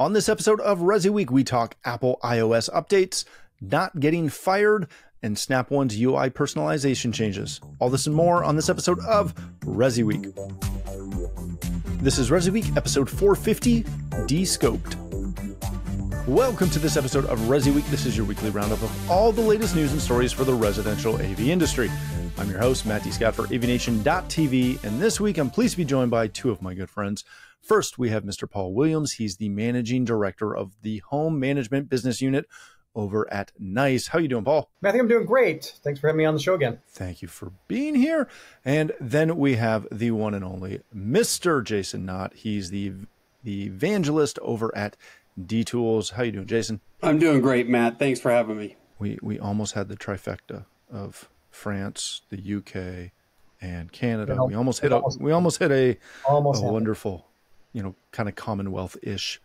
On this episode of Resi Week, we talk Apple iOS updates, not getting fired, and Snap One's UI personalization changes. All this and more on this episode of Resi Week. This is Resi Week, episode 450, Descoped. Welcome to this episode of Resi Week. This is your weekly roundup of all the latest news and stories for the residential AV industry. I'm your host, Matt D. Scott for AVNation.tv, and this week I'm pleased to be joined by two of my good friends. First, we have Mr. Paul Williams. He's the managing director of the Home Management Business Unit over at NICE. How are you doing, Paul? I think I'm doing great. Thanks for having me on the show again. Thank you for being here. And then we have the one and only Mr. Jason Knott. He's the evangelist over at D-Tools. How are you doing, Jason? I'm doing great, Matt. Thanks for having me. We almost had the trifecta of France, the UK, and Canada. We almost hit a wonderful, you know, kind of Commonwealth-ish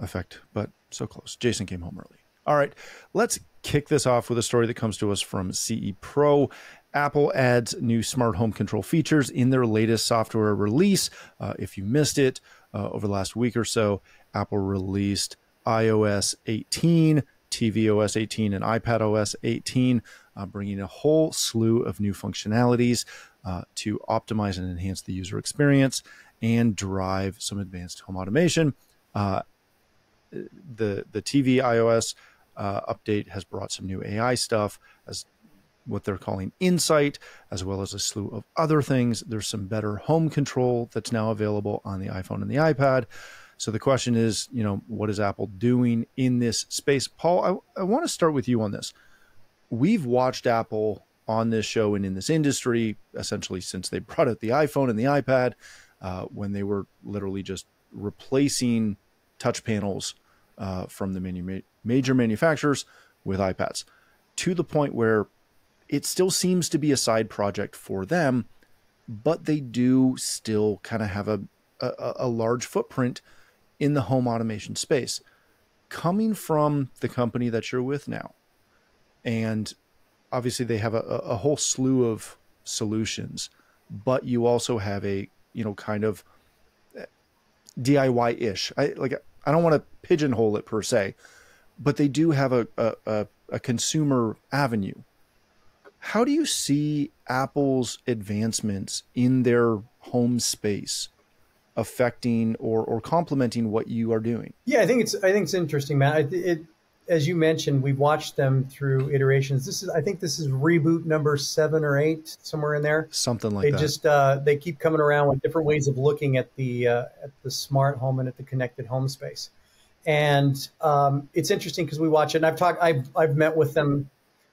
effect, but so close. Jason came home early. All right, let's kick this off with a story that comes to us from CE Pro. Apple adds new smart home control features in their latest software release. If you missed it, over the last week or so, Apple released iOS 18, tvOS 18, and iPadOS 18, bringing a whole slew of new functionalities to optimize and enhance the user experience and drive some advanced home automation. The tvOS update has brought some new AI stuff, as what they're calling Insight, as well as a slew of other things. There's some better home control that's now available on the iPhone and the iPad. So the question is, you know, what is Apple doing in this space? Paul, I want to start with you on this. We've watched Apple on this show and in this industry, essentially since they brought out the iPhone and the iPad, when they were literally just replacing touch panels from the major manufacturers with iPads, to the point where it still seems to be a side project for them, but they do still kind of have a large footprint in the home automation space. Coming from the company that you're with now, and obviously they have a whole slew of solutions, but you also have a, you know, kind of DIY-ish. I don't want to pigeonhole it per se, but they do have a consumer avenue. How do you see Apple's advancements in their home space affecting or complementing what you are doing? Yeah, I think it's interesting, Matt. As you mentioned, we've watched them through iterations. I think this is reboot number 7 or 8, somewhere in there. Something like that. They keep coming around with different ways of looking at the smart home and at the connected home space. And it's interesting because we watch it. And I've met with them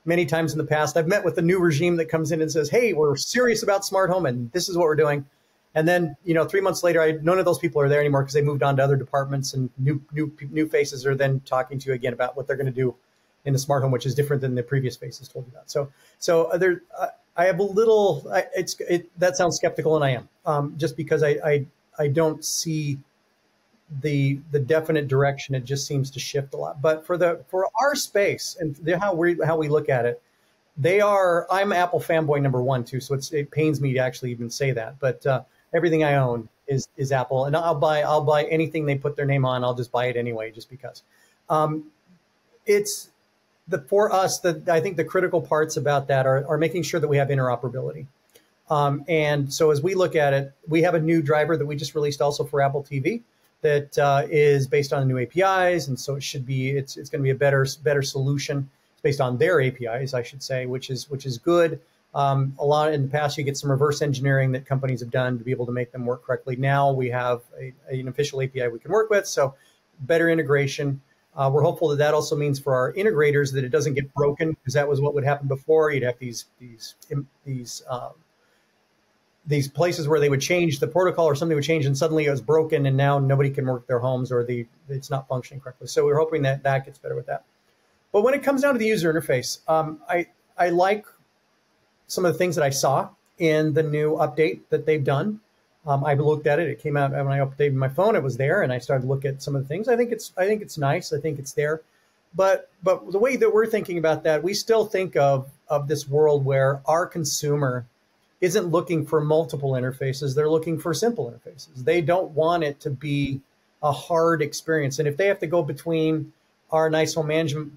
many times in the past. I've met with the new regime that comes in and says, "Hey, we're serious about smart home, and this is what we're doing." And then, you know, 3 months later, none of those people are there anymore because they moved on to other departments, and new faces are then talking to you again about what they're going to do in the smart home, which is different than the previous faces told you about. That sounds skeptical, and I am, just because I don't see the definite direction. It just seems to shift a lot. But for our space and how we look at it, I'm Apple fanboy number 1 too, so it pains me to actually even say that, but. Everything I own is Apple, and I'll buy anything they put their name on. I'll just buy it anyway, just because. I think the critical parts about that are making sure that we have interoperability. And so as we look at it, we have a new driver that we just released also for Apple TV that is based on new APIs, and so it's going to be a better solution. It's based on their APIs, I should say, which is good. A lot in the past, you get some reverse engineering that companies have done to be able to make them work correctly. Now we have an official API we can work with, so better integration. We're hopeful that also means for our integrators that it doesn't get broken, because that was what would happen before. You'd have these places where they would change the protocol or something would change, and suddenly it was broken, and now nobody can work their homes or it's not functioning correctly. So we're hoping that that gets better with that. But when it comes down to the user interface, I like some of the things that I saw in the new update that they've done. I looked at it. It came out when I updated my phone. It was there, and I started to look at some of the things. I think it's nice. I think it's there, but the way that we're thinking about that, we still think of this world where our consumer isn't looking for multiple interfaces. They're looking for simple interfaces. They don't want it to be a hard experience. And if they have to go between our NICE home management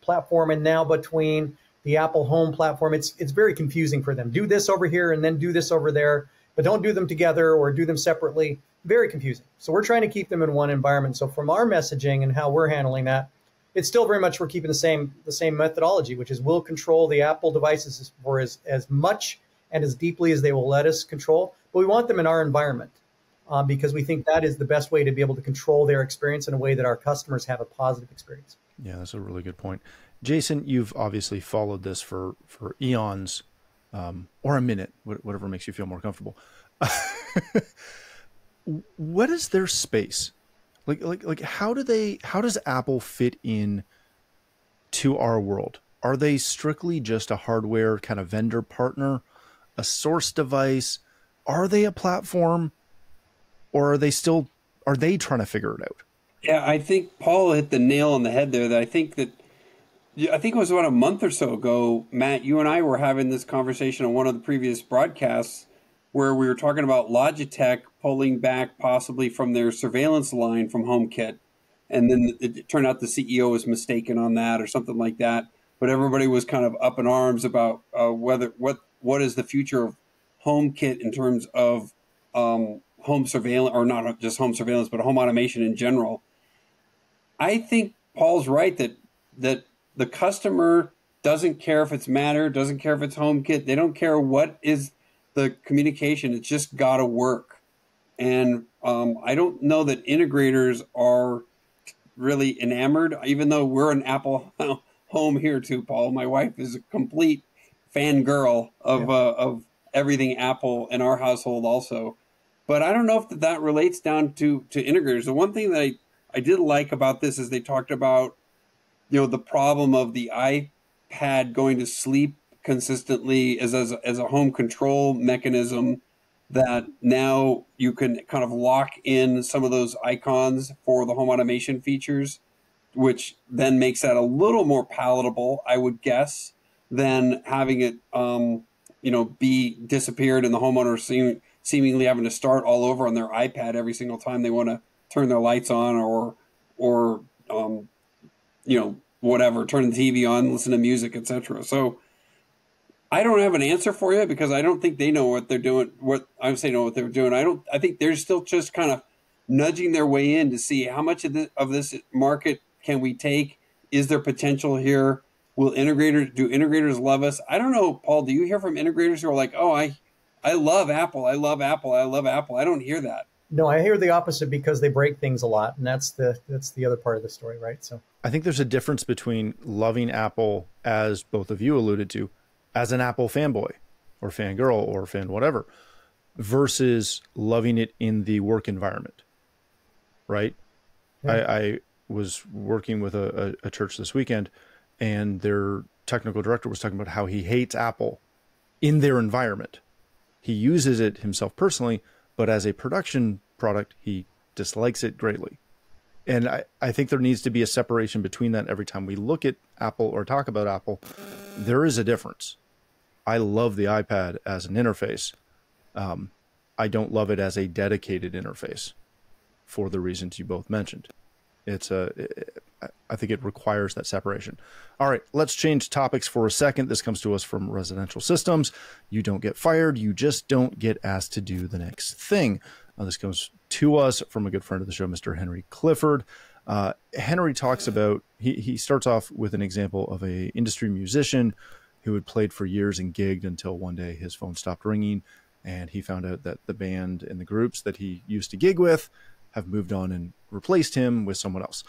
platform and now between the Apple Home platform, it's very confusing for them. Do this over here and then do this over there, but don't do them together or do them separately. Very confusing. So we're trying to keep them in one environment. So from our messaging and how we're handling that, it's still very much we're keeping the same methodology, which is we'll control the Apple devices for as much and as deeply as they will let us control, but we want them in our environment because we think that is the best way to be able to control their experience in a way that our customers have a positive experience. Yeah, that's a really good point. Jason, you've obviously followed this for eons or a minute, whatever makes you feel more comfortable. What is their space? Like how does Apple fit in to our world? Are they strictly just a hardware kind of vendor partner, a source device? Are they a platform, or are they trying to figure it out? Yeah, I think Paul hit the nail on the head there. I think it was about a month or so ago, Matt, you and I were having this conversation on one of the previous broadcasts where we were talking about Logitech pulling back possibly from their surveillance line from HomeKit. And then it turned out the CEO was mistaken on that or something like that. But everybody was kind of up in arms about what is the future of HomeKit in terms of home surveillance, or not just home surveillance, but home automation in general. I think Paul's right that the customer doesn't care if it's Matter, doesn't care if it's HomeKit. They don't care what is the communication. It's just got to work. And I don't know that integrators are really enamored, even though we're an Apple home here too, Paul. My wife is a complete fangirl of everything Apple in our household also. But I don't know if that relates down to integrators. The one thing that I did like about this is they talked about, the problem of the iPad going to sleep consistently as a home control mechanism, that now you can kind of lock in some of those icons for the home automation features, which then makes that a little more palatable, I would guess, than having it, be disappeared and the homeowner seemingly having to start all over on their iPad every single time they want to turn their lights on or whatever, turn the TV on, listen to music, etc. So I don't have an answer for you because I don't think they know what they're doing. I think they're still just kind of nudging their way in to see how much of this market can we take. Is there potential here? Do integrators love us? I don't know, Paul. Do you hear from integrators who are like, "Oh, I love Apple. I love Apple. I love Apple"? I don't hear that. No, I hear the opposite because they break things a lot, and that's the other part of the story, right? So I think there's a difference between loving Apple, as both of you alluded to, as an Apple fanboy or fangirl or fan whatever, versus loving it in the work environment, right? Yeah. I was working with a church this weekend, and their technical director was talking about how he hates Apple in their environment. He uses it himself personally, but as a production product, he dislikes it greatly. And I think there needs to be a separation between that. Every time we look at Apple or talk about Apple, there is a difference. I love the iPad as an interface. I don't love it as a dedicated interface for the reasons you both mentioned. I think it requires that separation. All right, let's change topics for a second. This comes to us from Residential Systems. You don't get fired. You just don't get asked to do the next thing. This comes to us from a good friend of the show, Mr. Henry Clifford. Henry talks about, he starts off with an example of an industry musician who had played for years and gigged until one day his phone stopped ringing, and he found out that the band and the groups that he used to gig with have moved on and replaced him with someone else.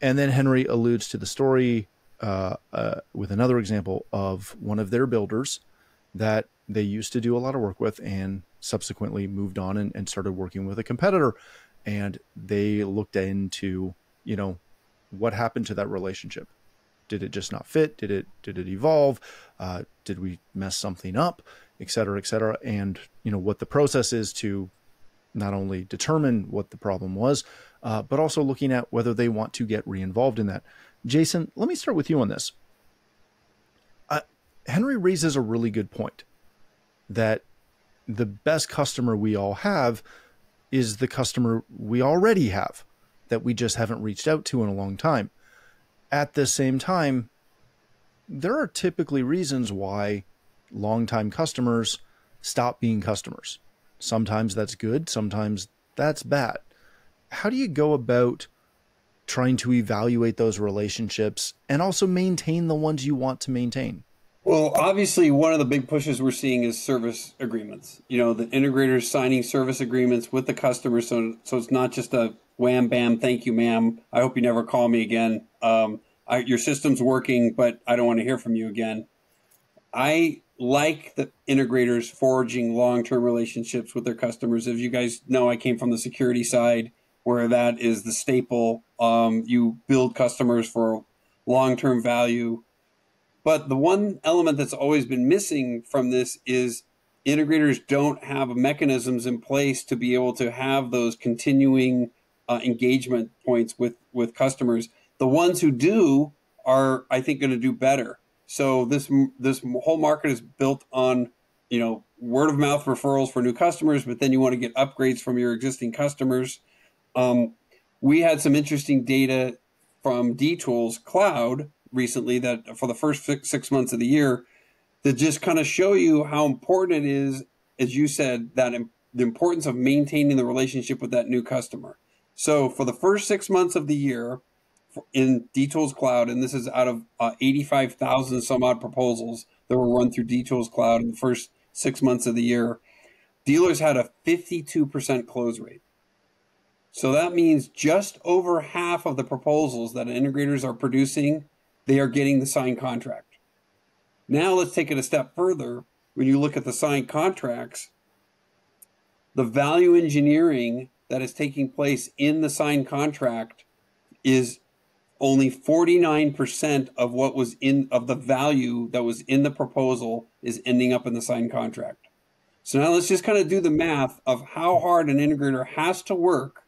And then Henry alludes to the story with another example of one of their builders that they used to do a lot of work with and subsequently moved on and started working with a competitor. And they looked into, what happened to that relationship. Did it just not fit? Did it evolve? Did we mess something up, et cetera, et cetera? And, what the process is to not only determine what the problem was, but also looking at whether they want to get re-involved in that. Jason, let me start with you on this. Henry raises a really good point that the best customer we all have is the customer we already have that we just haven't reached out to in a long time. At the same time, there are typically reasons why longtime customers stop being customers. Sometimes that's good, sometimes that's bad. How do you go about trying to evaluate those relationships and also maintain the ones you want to maintain? Well, obviously, one of the big pushes we're seeing is service agreements. You know, the integrators signing service agreements with the customer, so it's not just a wham, bam, thank you, ma'am. I hope you never call me again. Your system's working, but I don't want to hear from you again. I like the integrators forging long-term relationships with their customers. As you guys know, I came from the security side, where that is the staple. You build customers for long-term value. But the one element that's always been missing from this is integrators don't have mechanisms in place to be able to have those continuing engagement points with customers. The ones who do are, I think, going to do better. So this whole market is built on, you know, word of mouth referrals for new customers, but then you want to get upgrades from your existing customers. We had some interesting data from D-Tools Cloud recently that for the first 6 months of the year that just kind of show you how important it is, as you said, that the importance of maintaining the relationship with that new customer. So for the first 6 months of the year, in D-Tools Cloud, and this is out of 85,000 some odd proposals that were run through D-Tools Cloud in the first 6 months of the year, dealers had a 52% close rate. So that means just over half of the proposals that integrators are producing, they are getting the signed contract. Now let's take it a step further. When you look at the signed contracts, the value engineering that is taking place in the signed contract is only 49% of what was of the value that was in the proposal is ending up in the signed contract. So now let's just kind of do the math of how hard an integrator has to work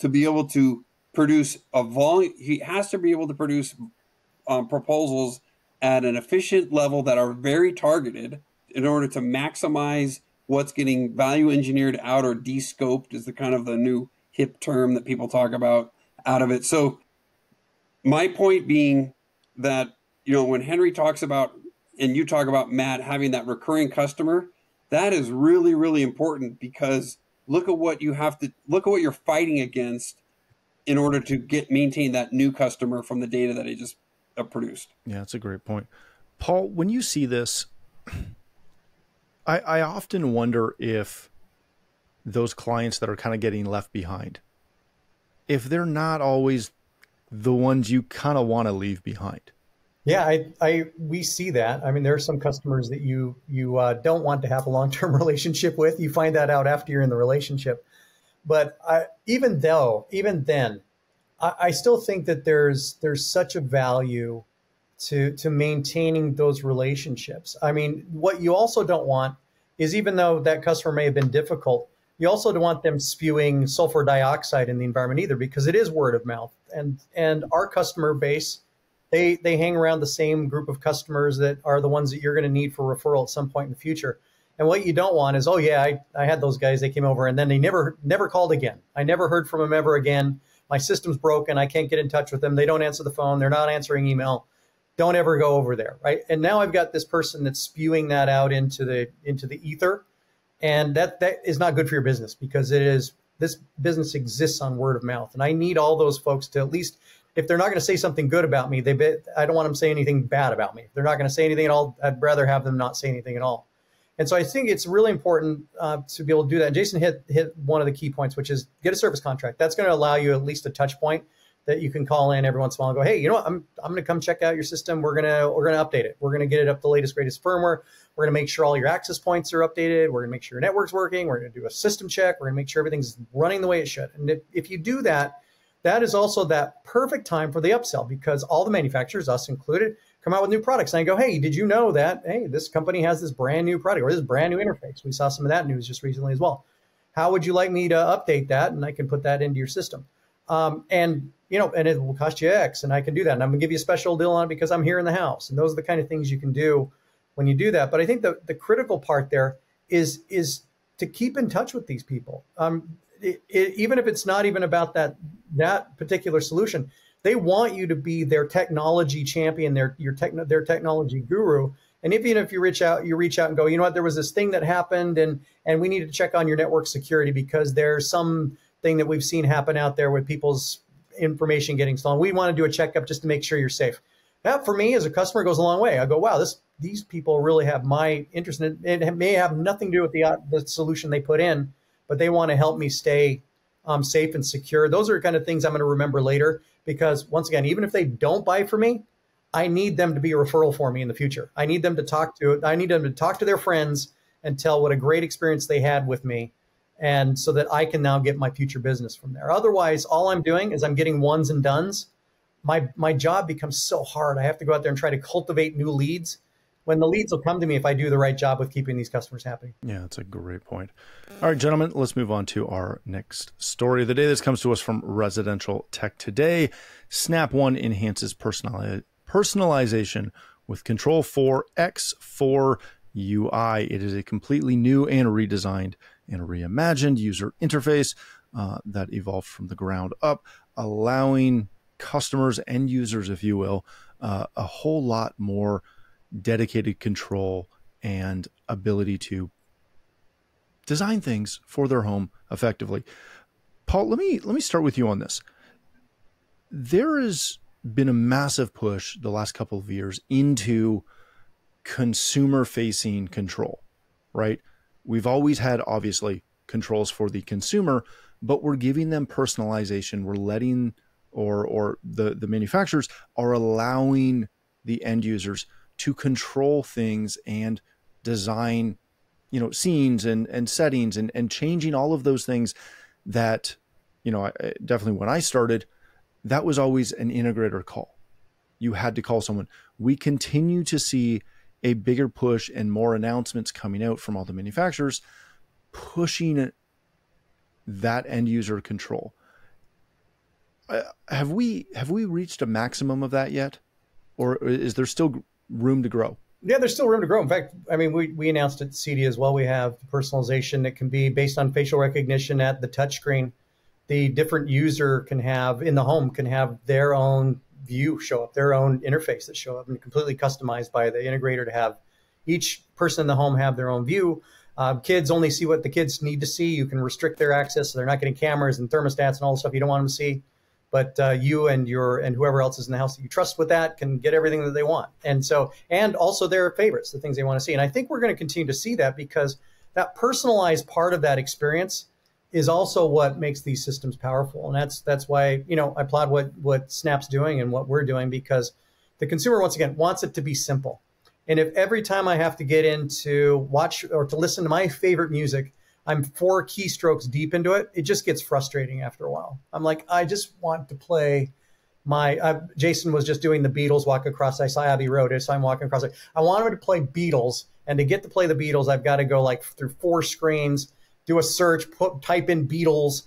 to be able to produce a volume. He has to be able to produce proposals at an efficient level that are very targeted in order to maximize what's getting value engineered out, or de-scoped is the kind of the new hip term that people talk about out of it. So my point being that, you know, when Henry talks about, and you talk about, Matt, having that recurring customer, that is really, really important, because look at what you have to, look at what you're fighting against in order to maintain that new customer from the data that I just produced. Yeah, that's a great point. Paul, when you see this, I often wonder if those clients that are kind of getting left behind, if they're not always the ones you kind of want to leave behind. Yeah, we see that. I mean, there are some customers that you don't want to have a long-term relationship with. You find that out after you're in the relationship. But even then, I still think that there's such a value to maintaining those relationships. I mean, what you also don't want is, even though that customer may have been difficult, you also don't want them spewing sulfur dioxide in the environment either, because it is word of mouth. And our customer base, they hang around the same group of customers that are the ones that you're going to need for referral at some point in the future. And what you don't want is, oh, yeah, I had those guys, they came over, and then they never called again. I never heard from them ever again. My system's broken. I can't get in touch with them. They don't answer the phone. They're not answering email. Don't ever go over there, right? And now I've got this person that's spewing that out into the ether. And that is not good for your business, because this business exists on word of mouth. And I need all those folks to, at least if they're not going to say something good about me, I don't want them to say anything bad about me. If they're not going to say anything at all, I'd rather have them not say anything at all. And so I think it's really important to be able to do that. And Jason hit one of the key points, which is get a service contract. That's going to allow you at least a touch point that you can call in every once in a while and go, hey, you know what? I'm going to come check out your system. We're going to update it. We're going to get it up the latest, greatest firmware. We're going to make sure all your access points are updated. We're going to make sure your network's working. We're going to do a system check. We're going to make sure everything's running the way it should. And if you do that, that is also that perfect time for the upsell, because all the manufacturers, us included, come out with new products. And I go, hey, did you know that, hey, this company has this brand new product or this brand new interface? We saw some of that news just recently as well. How would you like me to update that? And I can put that into your system. And it will cost you X, and I can do that. And I'm going to give you a special deal on it because I'm here in the house. And those are the kind of things you can do when you do that. But I think the critical part there is to keep in touch with these people. even if it's not even about that particular solution, they want you to be their technology champion, their technology guru. And even if you reach out and go, you know what, there was this thing that happened, and we need to check on your network security because there's some thing that we've seen happen out there with people's information getting stolen. We want to do a checkup just to make sure you're safe. That, for me as a customer, goes a long way. I go, wow, these people really have my interest in it. It may have nothing to do with the solution they put in, but they want to help me stay safe and secure. Those are the kind of things I'm going to remember later, because once again, even if they don't buy from me, I need them to be a referral for me in the future. I need them to talk to their friends and tell what a great experience they had with me, and so that I can now get my future business from there. Otherwise, all I'm doing is I'm getting ones and dones. My job becomes so hard. I have to go out there and try to cultivate new leads, when the leads will come to me if I do the right job with keeping these customers happy. Yeah, that's a great point. All right, gentlemen, let's move on to our next story of the day. This comes to us from Residential Tech Today. Snap One enhances personalization with Control4 X4 UI. It is a completely new and redesigned and reimagined user interface that evolved from the ground up, allowing customers and users, if you will, a whole lot more dedicated control and ability to design things for their home effectively. Paul, let me start with you on this. There has been a massive push the last couple of years into consumer-facing control, right? We've always had, obviously, controls for the consumer, but we're giving them personalization. We're letting, or the manufacturers are allowing the end users to control things and design, you know, scenes and settings and changing all of those things that, you know, definitely when I started, that was always an integrator call. You had to call someone. We continue to see a bigger push and more announcements coming out from all the manufacturers pushing that end user control. Have we reached a maximum of that yet? Or is there still room to grow? Yeah, there's still room to grow. In fact, I mean, we announced at CEDIA as well, we have personalization that can be based on facial recognition at the touchscreen. The different user can have in the home can have their own view show up, their own interface that show up, and completely customized by the integrator to have each person in the home have their own view. Kids only see what the kids need to see. You can restrict their access, so they're not getting cameras and thermostats and all the stuff you don't want them to see. But you and whoever else is in the house that you trust with that can get everything that they want. And so, and also their favorites, the things they want to see. And I think we're going to continue to see that, because that personalized part of that experience is also what makes these systems powerful. And that's why, you know, I applaud what Snap's doing and what we're doing, because the consumer, once again, wants it to be simple. And if every time I have to get in to watch or to listen to my favorite music, I'm 4 keystrokes deep into it, it just gets frustrating after a while. I'm like, I just want to play my, Jason was just doing the Beatles walk across, I saw Abby Road, so I'm walking across it. I wanted to play Beatles, and to get to play the Beatles, I've got to go like through 4 screens, do a search, type in Beatles.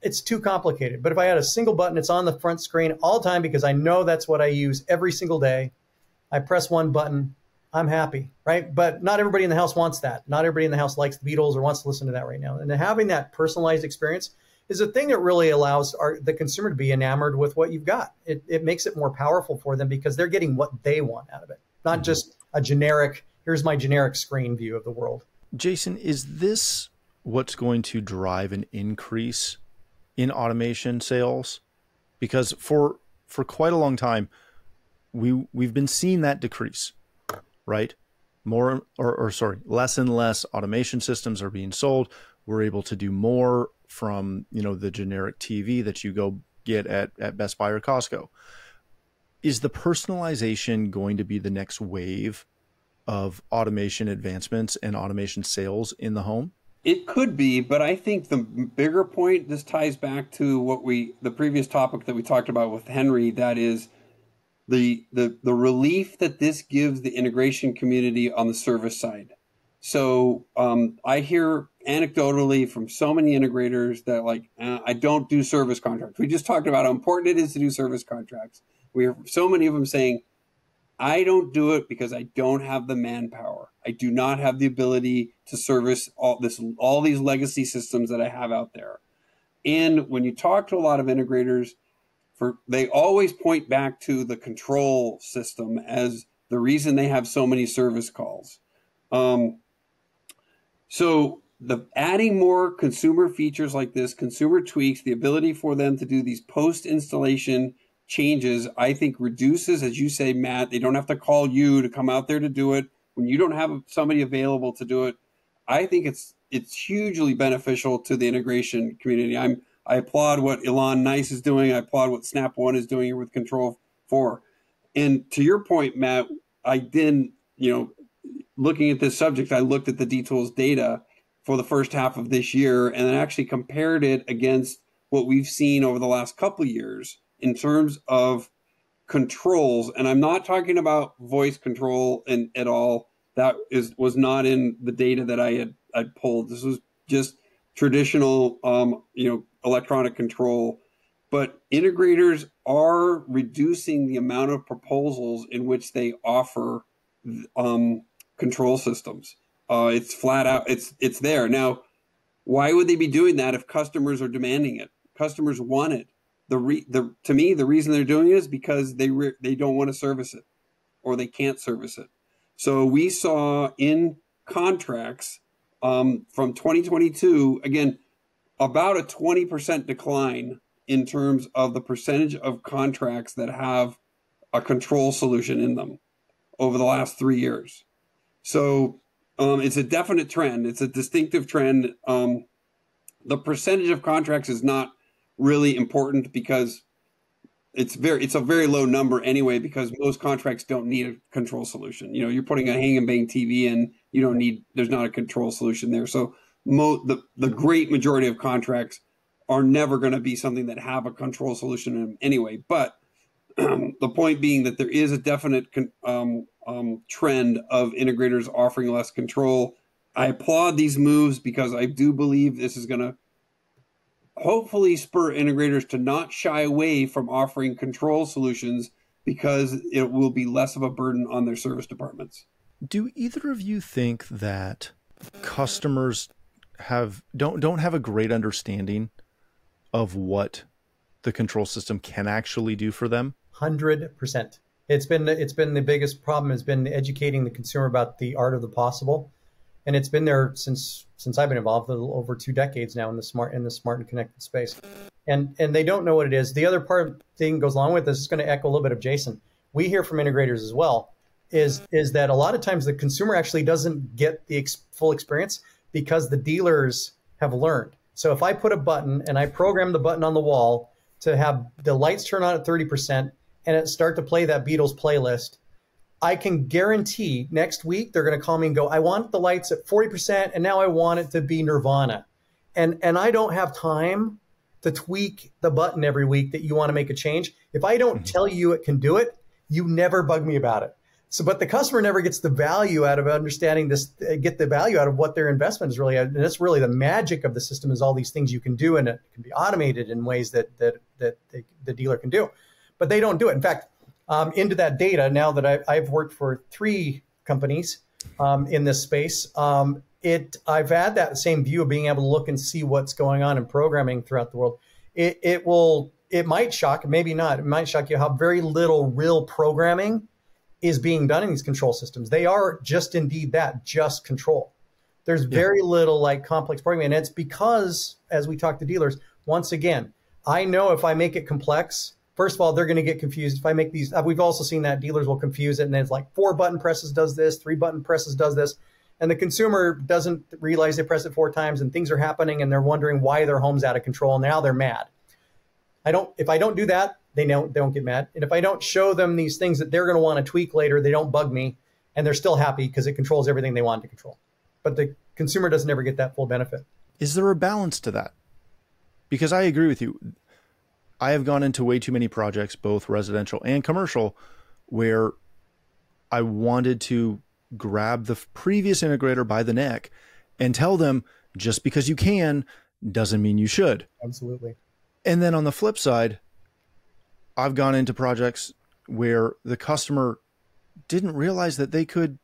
It's too complicated. But if I had a single button, it's on the front screen all the time, because I know that's what I use every single day. I press one button, I'm happy, right? But not everybody in the house wants that. Not everybody in the house likes the Beatles or wants to listen to that right now. And having that personalized experience is a thing that really allows the consumer to be enamored with what you've got. It makes it more powerful for them, because they're getting what they want out of it, not just a generic, here's my generic screen view of the world. Jason, is this what's going to drive an increase in automation sales? Because for quite a long time, we've been seeing that decrease. Right? More or sorry, less and less automation systems are being sold. We're able to do more from, you know, the generic TV that you go get at Best Buy or Costco. Is the personalization going to be the next wave of automation advancements and automation sales in the home? It could be, but I think the bigger point, this ties back to the previous topic that we talked about with Henry, that is the relief that this gives the integration community on the service side. So I hear anecdotally from so many integrators that like, I don't do service contracts. We just talked about how important it is to do service contracts. We have so many of them saying, I don't do it because I don't have the manpower. I do not have the ability to service all these legacy systems that I have out there. And when you talk to a lot of integrators, they always point back to the control system as the reason they have so many service calls. So adding more consumer features like this, consumer tweaks, the ability for them to do these post-installation changes, I think reduces, as you say, Matt, they don't have to call you to come out there to do it. When you don't have somebody available to do it, I think it's hugely beneficial to the integration community. I applaud what Elon NICE is doing. I applaud what Snap One is doing here with Control4. And to your point, Matt, I didn't, looking at this subject, I looked at the D-Tools data for the first half of this year and then actually compared it against what we've seen over the last couple of years in terms of controls. And I'm not talking about voice control at all. That was not in the data that I'd pulled. This was just traditional, electronic control, but integrators are reducing the amount of proposals in which they offer control systems. It's flat out, it's there. Now, why would they be doing that if customers are demanding it? Customers want it. To me, the reason they're doing it is because they don't want to service it, or they can't service it. So we saw in contracts from 2022, again, about a 20% decline in terms of the percentage of contracts that have a control solution in them over the last 3 years. So it's a definite trend. It's a distinctive trend. The percentage of contracts is not really important because it's a very low number anyway, because most contracts don't need a control solution. You're putting a hang and bang TV in, you don't need, there's not a control solution there. So the great majority of contracts are never going to be something that have a control solution in them anyway. But the point being that there is a definite trend of integrators offering less control. I applaud these moves because I do believe this is going to hopefully spur integrators to not shy away from offering control solutions, because it will be less of a burden on their service departments. Do either of you think that customers don't have a great understanding of what the control system can actually do for them? 100%. It's been the biggest problem has been educating the consumer about the art of the possible, and it's been there since I've been involved, a little over 2 decades now in the smart and connected space, and they don't know what it is. The other part of the thing goes along with this is going to echo a little bit of Jason. We hear from integrators as well is that a lot of times the consumer actually doesn't get the full experience, because the dealers have learned. So if I put a button and I program the button on the wall to have the lights turn on at 30% and it start to play that Beatles playlist, I can guarantee next week they're going to call me and go, I want the lights at 40% and now I want it to be Nirvana. And I don't have time to tweak the button every week that you want to make a change. If I don't tell you it can do it, you never bug me about it. So, but the customer never gets the value out of understanding this, get the value out of what their investment is really. And that's really the magic of the system, is all these things you can do, and it can be automated in ways that the dealer can do, but they don't do it. In fact, into that data, now that I've worked for 3 companies in this space, I've had that same view of being able to look and see what's going on in programming throughout the world. It might shock, maybe not, it might shock you how very little real programming is being done in these control systems. They are just indeed that, just control. There's very little like complex programming. And it's because, as we talk to dealers, once again, I know if I make it complex, first of all, they're gonna get confused. If I make these, we've also seen that dealers will confuse it. And then it's like 4 button presses does this, 3 button presses does this. And the consumer doesn't realize they press it 4 times and things are happening and they're wondering why their home's out of control. And now they're mad. If I don't do that, they don't get mad. And if I don't show them these things that they're going to want to tweak later, they don't bug me, and they're still happy because it controls everything they want to control. But the consumer doesn't ever get that full benefit. Is there a balance to that? Because I agree with you. I have gone into way too many projects, both residential and commercial, where I wanted to grab the previous integrator by the neck and tell them, just because you can doesn't mean you should. Absolutely. And then on the flip side, I've gone into projects where the customer didn't realize that they could,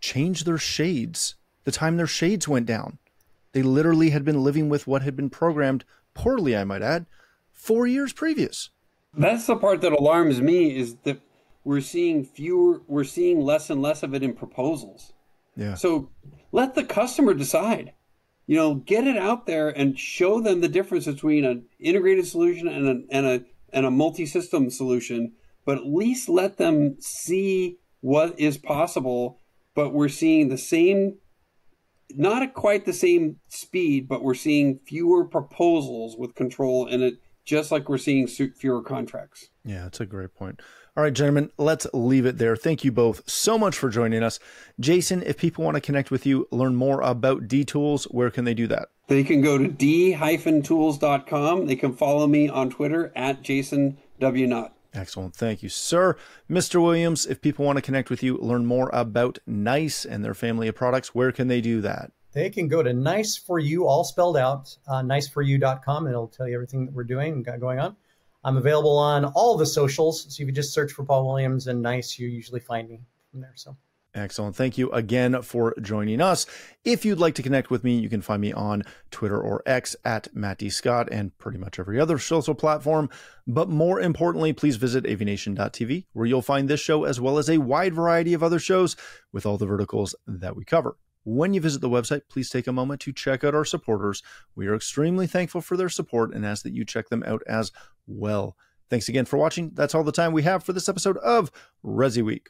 change their shades, the time their shades went down. They literally had been living with what had been programmed poorly, I might add, 4 years previous. That's the part that alarms me, is that we're seeing less and less of it in proposals. Yeah. So let the customer decide. You know, get it out there and show them the difference between an integrated solution and a multi-system solution, but at least let them see what is possible. But we're seeing the same, not at quite the same speed, but we're seeing fewer proposals with control in it, just like we're seeing fewer contracts. Yeah, that's a great point. All right, gentlemen, let's leave it there. Thank you both so much for joining us. Jason, if people want to connect with you, learn more about D-Tools, where can they do that? They can go to d-tools.com. They can follow me on Twitter at Jason W. Knott. Excellent. Thank you, sir. Mr. Williams, if people want to connect with you, learn more about NICE and their family of products, where can they do that? They can go to NICE4U, all spelled out, NICE4U.com, and it'll tell you everything that we're doing and got going on. I'm available on all the socials, so if you just search for Paul Williams and NICE, you usually find me from there. So excellent. Thank you again for joining us. If you'd like to connect with me, you can find me on Twitter or X at Matt D. Scott and pretty much every other social platform. But more importantly, please visit avnation.tv, where you'll find this show as well as a wide variety of other shows with all the verticals that we cover. When you visit the website, please take a moment to check out our supporters. We are extremely thankful for their support and ask that you check them out as well. Thanks again for watching. That's all the time we have for this episode of Resi Week,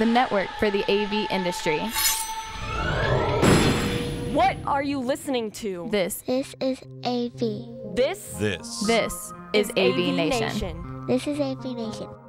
the network for the AV industry. What are you listening to? This is AV. This is AV Nation. This is AV Nation.